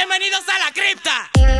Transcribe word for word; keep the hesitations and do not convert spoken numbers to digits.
bienvenidos a la cripta.